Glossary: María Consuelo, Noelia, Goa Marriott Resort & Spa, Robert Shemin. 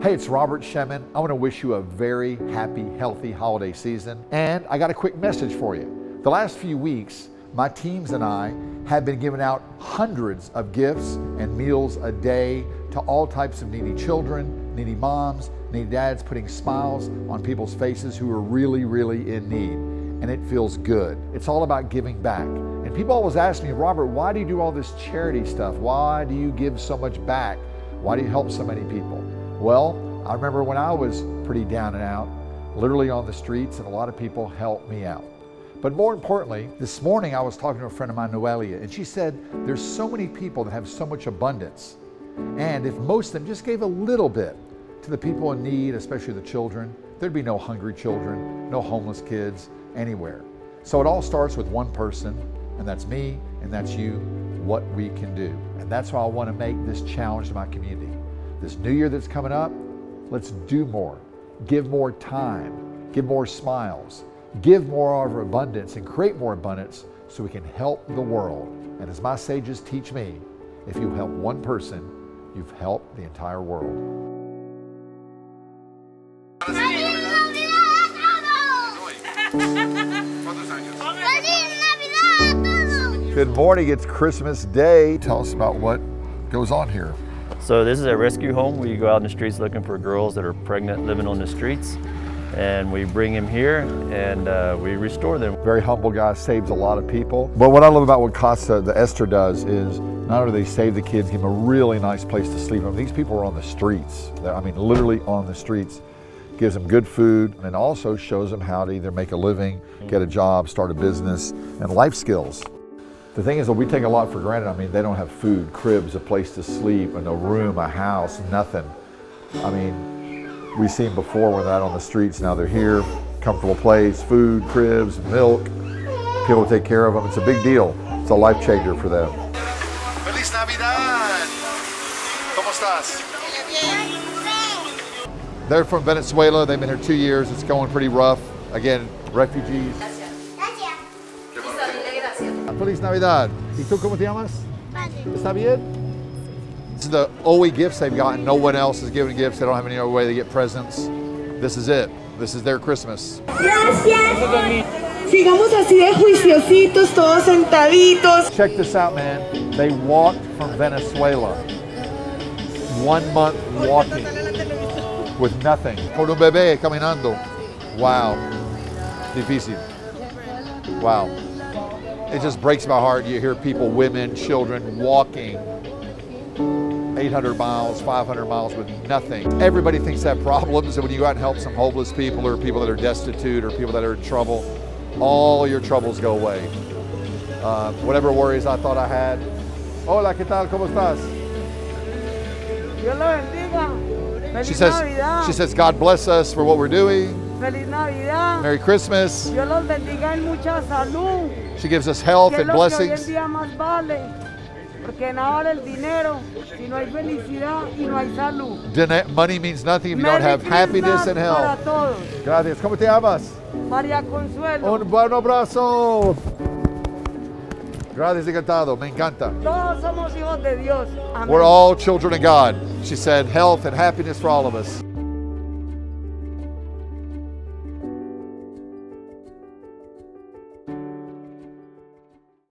Hey, it's Robert Shemin. I want to wish you a very happy, healthy holiday season. And I got a quick message for you. The last few weeks, my teams and I have been giving out hundreds of gifts and meals a day to all types of needy children, needy moms, needy dads, putting smiles on people's faces who are really, really in need. And it feels good. It's all about giving back. And people always ask me, Robert, why do you do all this charity stuff? Why do you give so much back? Why do you help so many people? Well, I remember when I was pretty down and out, literally on the streets, and a lot of people helped me out. But more importantly, this morning I was talking to a friend of mine, Noelia, and she said, there's so many people that have so much abundance. And if most of them just gave a little bit to the people in need, especially the children, there'd be no hungry children, no homeless kids, anywhere. So it all starts with one person, and that's me, and that's you, what we can do. And that's why I want to make this challenge to my community. This new year that's coming up, let's do more. Give more time, give more smiles, give more of our abundance, and create more abundance so we can help the world. And as my sages teach me, if you help one person, you've helped the entire world. Good morning, it's Christmas Day. Tell us about what goes on here. So this is a rescue home. We go out in the streets looking for girls that are pregnant, living on the streets. And we bring them here and we restore them. Very humble guy, saves a lot of people. But what I love about what Casa de Esther does is not only do they save the kids, give them a really nice place to sleep. I mean, these people are on the streets. I mean, literally on the streets. Gives them good food and also shows them how to either make a living, get a job, start a business, and life skills. The thing is that we take a lot for granted. I mean, they don't have food, cribs, a place to sleep, and a room, a house, nothing. I mean, we've seen before when they're out on the streets, now they're here, comfortable place, food, cribs, milk, people take care of them. It's a big deal. It's a life changer for them. Feliz Navidad! ¿Cómo estás? They're from Venezuela. They've been here 2 years. It's going pretty rough. Again, refugees. Gracias. Gracias. Feliz Navidad. ¿Y tú cómo te llamas? ¿Está bien? This is the only gifts they've gotten. No one else is giving gifts. They don't have any other way to get presents. This is it. This is their Christmas. Gracias. Sigamos así de juiciositos, todos sentaditos. Check this out, man. They walked from Venezuela. 1 month walking. With nothing. Por un bebé caminando. Wow. Difícil. Wow. It just breaks my heart. You hear people, women, children walking 800 miles, 500 miles with nothing. Everybody thinks they have problems, and when you go out and help some homeless people or people that are destitute or people that are in trouble, all your troubles go away. Whatever worries I thought I had. Hola, ¿qué tal? ¿Cómo estás? Dios lo bendiga. She says, God bless us for what we're doing. Feliz Navidad. Merry Christmas. Dios los bendiga en mucha salud. She gives us health and blessings. Money means nothing if you don't have happiness and health. Gracias. ¿Cómo te llamas? María Consuelo. Un buen abrazo. Gracias, encantado. Me encanta. Todos somos hijos de Dios. We're all children of God. She said, health and happiness for all of us.